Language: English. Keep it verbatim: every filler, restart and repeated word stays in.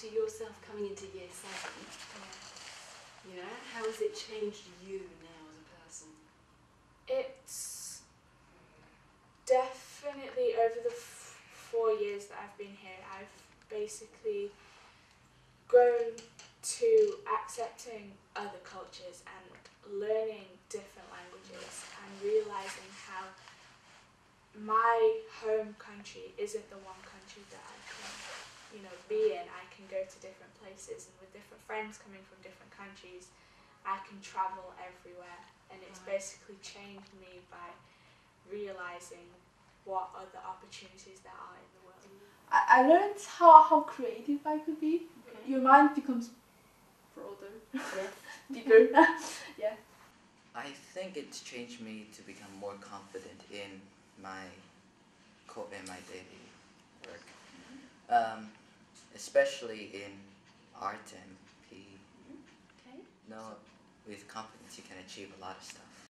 to yourself coming into year seven? Yeah. You know, how has it changed you now as a person? It's definitely over the f four years that I've been here, I've basically grown to accepting other cultures and learning different languages and realising how my home country isn't the one country that I can, you know, be in. I can go to different places and with different friends coming from different countries, I can travel everywhere. And it's right. basically changed me by realising what other opportunities there are in the world. I, I learned how, how creative I could be. Okay. Your mind becomes broader, yeah. bigger. Yeah. I think it's changed me to become more confident in my co in my daily work, um, especially in art and P. Okay. No, with confidence you can achieve a lot of stuff.